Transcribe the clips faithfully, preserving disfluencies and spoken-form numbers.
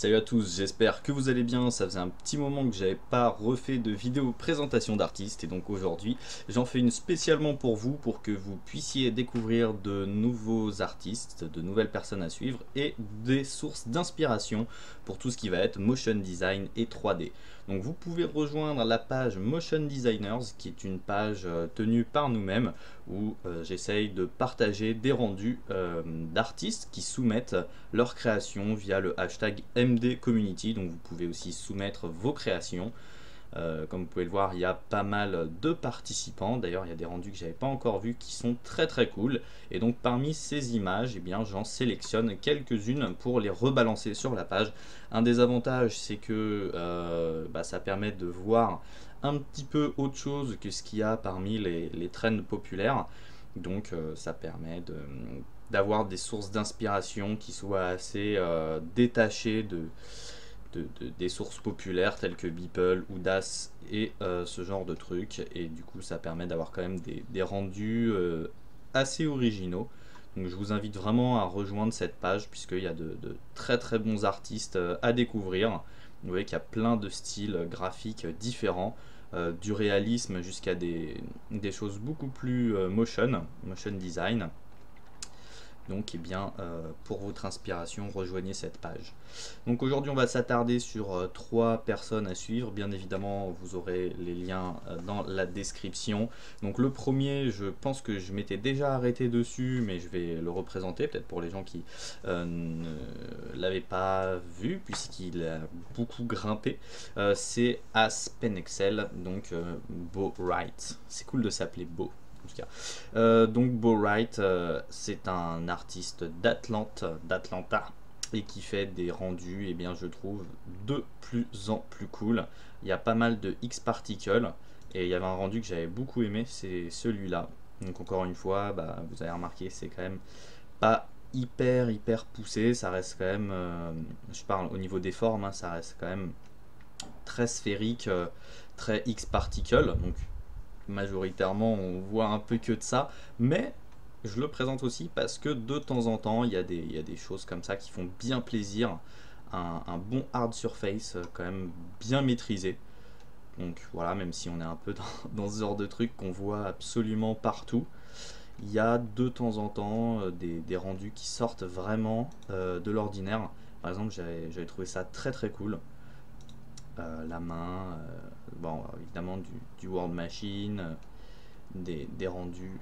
Salut à tous, j'espère que vous allez bien. Ça faisait un petit moment que j'avais pas refait de vidéo présentation d'artistes et donc aujourd'hui j'en fais une spécialement pour vous, pour que vous puissiez découvrir de nouveaux artistes, de nouvelles personnes à suivre et des sources d'inspiration pour tout ce qui va être motion design et trois D. Donc vous pouvez rejoindre la page Motion Designers qui est une page tenue par nous-mêmes où euh, j'essaye de partager des rendus euh, d'artistes qui soumettent leurs créations via le hashtag M D Community. Donc vous pouvez aussi soumettre vos créations. Euh, comme vous pouvez le voir, il y a pas mal de participants. D'ailleurs, il y a des rendus que j'avais pas encore vus qui sont très très cool. Et donc parmi ces images, eh bien j'en sélectionne quelques-unes pour les rebalancer sur la page. Un des avantages, c'est que euh, bah, ça permet de voir un petit peu autre chose que ce qu'il y a parmi les, les trends populaires. Donc euh, ça permet de d'avoir des sources d'inspiration qui soient assez euh, détachées de, de, de, des sources populaires telles que Beeple ou Das et euh, ce genre de trucs. Et du coup, ça permet d'avoir quand même des, des rendus euh, assez originaux. Donc je vous invite vraiment à rejoindre cette page puisqu'il y a de, de très très bons artistes euh, à découvrir. Vous voyez qu'il y a plein de styles graphiques différents, euh, du réalisme jusqu'à des, des choses beaucoup plus euh, motion, motion design. Donc, eh bien, euh, pour votre inspiration, rejoignez cette page. Donc aujourd'hui, on va s'attarder sur euh, trois personnes à suivre. Bien évidemment, vous aurez les liens euh, dans la description. Donc le premier, je pense que je m'étais déjà arrêté dessus, mais je vais le représenter, peut-être pour les gens qui euh, ne l'avaient pas vu, puisqu'il a beaucoup grimpé. Euh, C'est Aspenexcel, donc euh, Beau Wright. C'est cool de s'appeler Beau. En tout cas. Euh, donc Beau Wright, euh, c'est un artiste d'Atlante, d'Atlanta, et qui fait des rendus, et eh bien je trouve de plus en plus cool. Il y a pas mal de X-particle, et il y avait un rendu que j'avais beaucoup aimé, c'est celui-là. Donc encore une fois, bah, vous avez remarqué, c'est quand même pas hyper hyper poussé, ça reste quand même, euh, je parle au niveau des formes, hein, ça reste quand même très sphérique, euh, très X-particle, donc majoritairement on voit un peu que de ça, mais je le présente aussi parce que de temps en temps il y a des, il y a des choses comme ça qui font bien plaisir, un, un bon hard surface quand même bien maîtrisé. Donc voilà, même si on est un peu dans, dans ce genre de truc qu'on voit absolument partout, il y a de temps en temps des, des rendus qui sortent vraiment euh, de l'ordinaire. Par exemple, j'avais trouvé ça très très cool. Euh, la main, euh, bon, évidemment du, du World Machine, euh, des, des rendus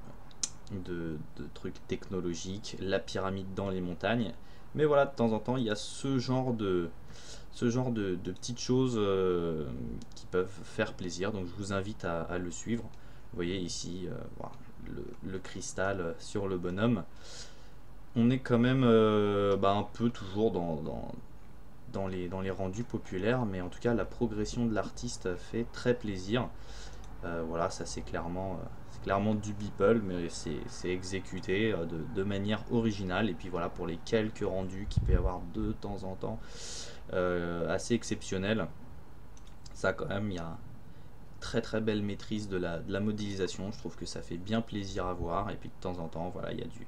de, de trucs technologiques, la pyramide dans les montagnes. Mais voilà, de temps en temps, il y a ce genre de, ce genre de, de petites choses euh, qui peuvent faire plaisir. Donc je vous invite à, à le suivre. Vous voyez ici, euh, voilà, le, le cristal sur le bonhomme. On est quand même euh, bah, un peu toujours dans... dans Dans les, dans les rendus populaires, mais en tout cas la progression de l'artiste fait très plaisir. Euh, voilà, ça c'est clairement, euh, clairement du Beeple, mais c'est exécuté euh, de, de manière originale. Et puis voilà, pour les quelques rendus qu'il peut y avoir de temps en temps, euh, assez exceptionnels, ça quand même, il y a une très très belle maîtrise de la, de la modélisation. Je trouve que ça fait bien plaisir à voir. Et puis de temps en temps, voilà, il y a du...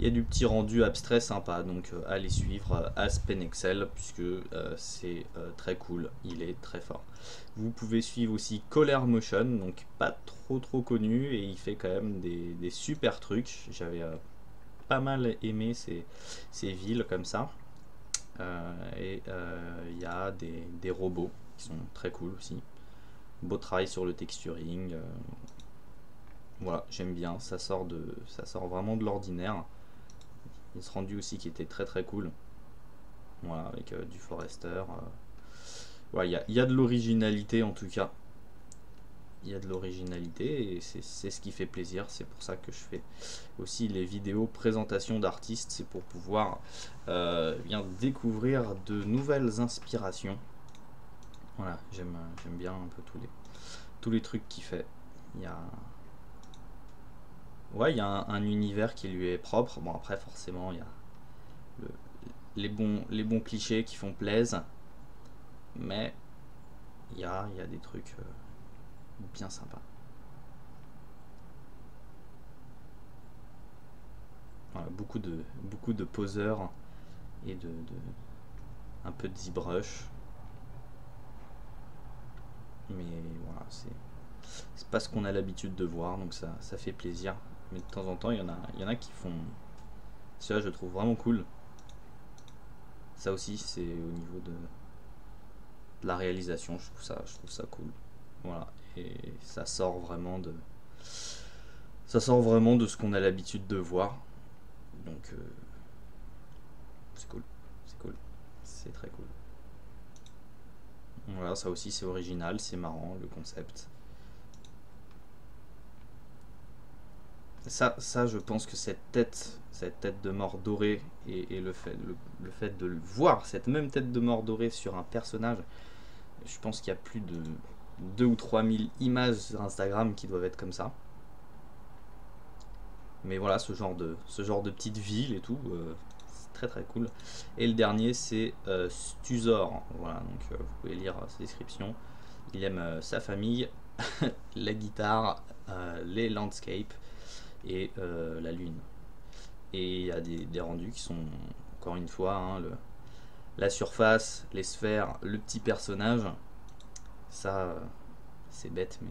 Il y a du petit rendu abstrait sympa, donc euh, allez suivre euh, Aspenexcel puisque euh, c'est euh, très cool, il est très fort. Vous pouvez suivre aussi Kohlermotion, donc pas trop trop connu et il fait quand même des, des super trucs. J'avais euh, pas mal aimé ces, ces villes comme ça. Euh, et il euh, y a des, des robots qui sont très cool aussi. Beau travail sur le texturing. Euh, voilà, j'aime bien, ça sort, de, ça sort vraiment de l'ordinaire. Il y a ce rendu aussi qui était très très cool. Voilà, avec euh, du Forester. Euh. Voilà, il y, y a de l'originalité en tout cas. Il y a de l'originalité et c'est ce qui fait plaisir. C'est pour ça que je fais aussi les vidéos présentation d'artistes. C'est pour pouvoir euh, bien découvrir de nouvelles inspirations. Voilà, j'aime bien un peu tous les, tous les trucs qu'il fait. Il y a... Ouais, il y a un, un univers qui lui est propre. Bon, après, forcément, il y a le, les, bons, les bons clichés qui font plaise. Mais il y a, y a des trucs euh, bien sympas. Voilà, beaucoup de, beaucoup de poseurs et de, de, un peu de ZBrush. Mais voilà, c'est pas ce qu'on a l'habitude de voir, donc ça, ça fait plaisir. Mais de temps en temps, il y en a, il y en a qui font... Cela, je le trouve vraiment cool. Ça aussi, c'est au niveau de, de la réalisation, je trouve ça, je trouve ça cool. Voilà, et ça sort vraiment de... Ça sort vraiment de ce qu'on a l'habitude de voir. Donc, euh, c'est cool, c'est cool, c'est très cool. Voilà, ça aussi c'est original, c'est marrant le concept. Ça, ça, je pense que cette tête, cette tête de mort dorée et, et le fait, le, le fait de voir cette même tête de mort dorée sur un personnage, je pense qu'il y a plus de deux ou trois mille images sur Instagram qui doivent être comme ça. Mais voilà, ce genre de, ce genre de petite ville et tout, euh, c'est très très cool. Et le dernier, c'est euh, stuz zéro r. Voilà, donc euh, vous pouvez lire euh, ses descriptions. Il aime euh, sa famille, la guitare, euh, les landscapes et euh, la lune. Et il y a des, des rendus qui sont, encore une fois, hein, le, la surface, les sphères, le petit personnage. Ça, euh, c'est bête, mais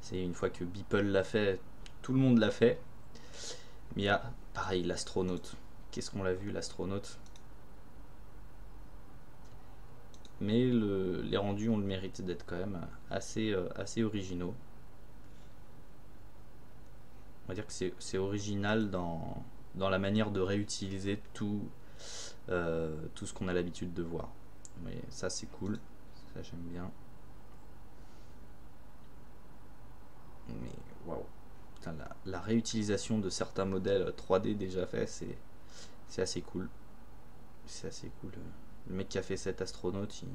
c'est une fois que Beeple l'a fait, tout le monde l'a fait. Mais il y a, pareil, l'astronaute. Qu'est-ce qu'on l'a vu, l'astronaute? Mais le, les rendus ont le mérite d'être quand même assez, euh, assez originaux. On va dire que c'est original dans, dans la manière de réutiliser tout, euh, tout ce qu'on a l'habitude de voir. Mais ça, c'est cool. Ça, j'aime bien. Mais waouh! La, la réutilisation de certains modèles trois D déjà faits, c'est c'est assez cool. C'est assez cool. Le mec qui a fait cet astronaute, il,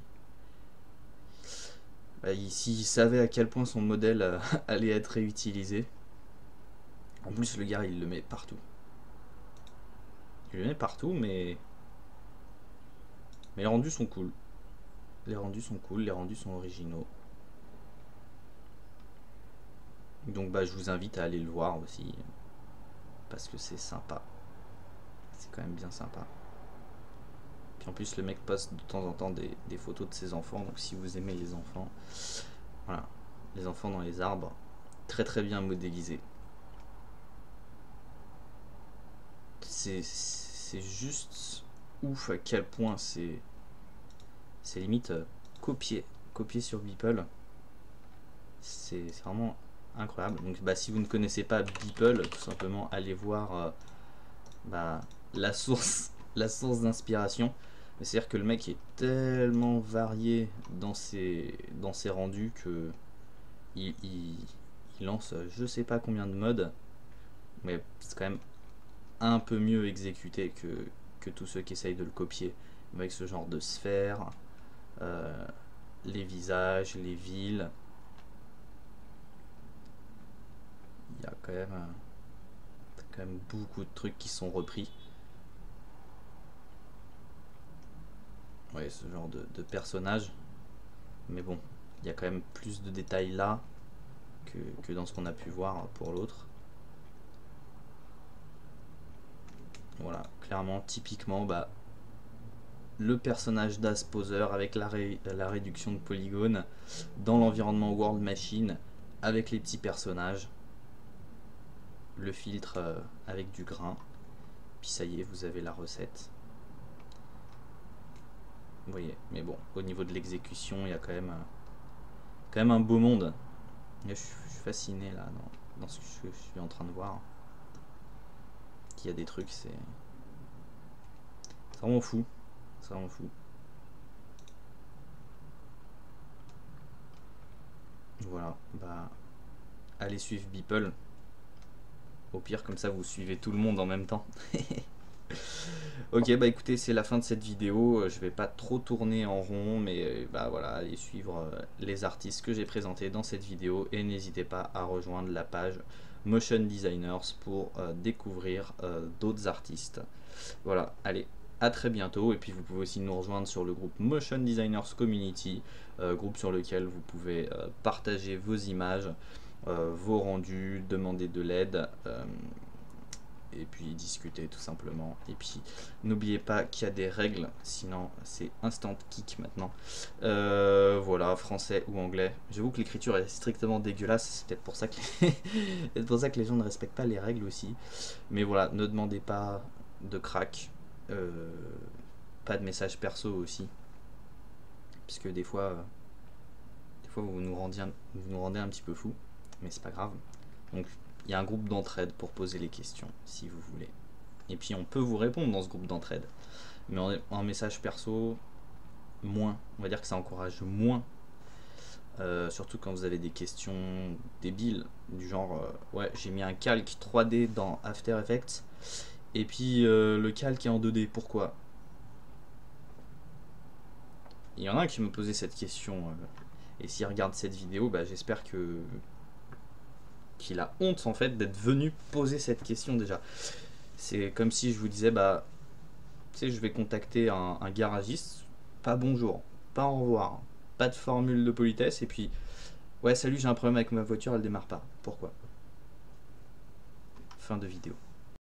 bah, il, s'il savait à quel point son modèle euh, allait être réutilisé. En plus, le gars, il le met partout. Il le met partout, mais mais les rendus sont cool. Les rendus sont cool, les rendus sont originaux. Donc bah, je vous invite à aller le voir aussi, parce que c'est sympa, c'est quand même bien sympa. Puis en plus le mec poste de temps en temps des, des photos de ses enfants, donc si vous aimez les enfants, voilà, les enfants dans les arbres, très très bien modélisés. C'est juste ouf à quel point c'est limite euh, copié, copié sur Beeple, c'est vraiment... incroyable. Donc bah, si vous ne connaissez pas Beeple, tout simplement allez voir euh, bah, la source la source d'inspiration. C'est à dire que le mec est tellement varié dans ses dans ses rendus que il, il, il lance je sais pas combien de modes, mais c'est quand même un peu mieux exécuté que, que tous ceux qui essayent de le copier, avec ce genre de sphère, euh, les visages, les villes. Il y a quand même, quand même beaucoup de trucs qui sont repris. Ouais, ce genre de, de personnage. Mais bon, il y a quand même plus de détails là que, que dans ce qu'on a pu voir pour l'autre. Voilà, clairement, typiquement, bah, le personnage d'Asposeur avec la, ré, la réduction de polygones dans l'environnement World Machine avec les petits personnages. Le filtre avec du grain, puis ça y est, vous avez la recette. Vous voyez, mais bon, au niveau de l'exécution, il y a quand même, quand même un beau monde. Je suis fasciné là dans, dans ce que je suis en train de voir. Il y a des trucs, c'est vraiment fou, c'est vraiment fou. Voilà, bah allez suivre Beeple. Au pire, comme ça, vous suivez tout le monde en même temps. Ok, bah écoutez, c'est la fin de cette vidéo. Je vais pas trop tourner en rond, mais bah voilà, allez suivre les artistes que j'ai présentés dans cette vidéo et n'hésitez pas à rejoindre la page Motion Designers pour euh, découvrir euh, d'autres artistes. Voilà, allez, à très bientôt. Et puis vous pouvez aussi nous rejoindre sur le groupe Motion Designers Community, euh, groupe sur lequel vous pouvez euh, partager vos images, Euh, vos rendus, demander de l'aide, euh, et puis discuter tout simplement. Et puis n'oubliez pas qu'il y a des règles, sinon c'est instant kick maintenant. Euh, voilà, français ou anglais. J'avoue que l'écriture est strictement dégueulasse, c'est peut-être pour ça que les... pour ça que les gens ne respectent pas les règles aussi. Mais voilà, ne demandez pas de crack, euh, pas de message perso aussi, puisque des fois, euh, des fois vous nous rendiez, vous nous rendez un petit peu fou, mais c'est pas grave. Donc il y a un groupe d'entraide pour poser les questions si vous voulez. Et puis on peut vous répondre dans ce groupe d'entraide. Mais en, en message perso, moins. On va dire que ça encourage moins. Euh, surtout quand vous avez des questions débiles. Du genre, euh, ouais, j'ai mis un calque trois D dans After Effects. Et puis euh, le calque est en deux D, pourquoi? Il y en a un qui me posait cette question. Euh, et s'il regarde cette vidéo, bah, j'espère que... qu'il a honte en fait d'être venu poser cette question déjà. C'est comme si je vous disais, bah, tu sais, je vais contacter un, un garagiste, pas bonjour, pas au revoir, pas de formule de politesse, et puis, ouais, salut, j'ai un problème avec ma voiture, elle démarre pas. Pourquoi? Fin de vidéo.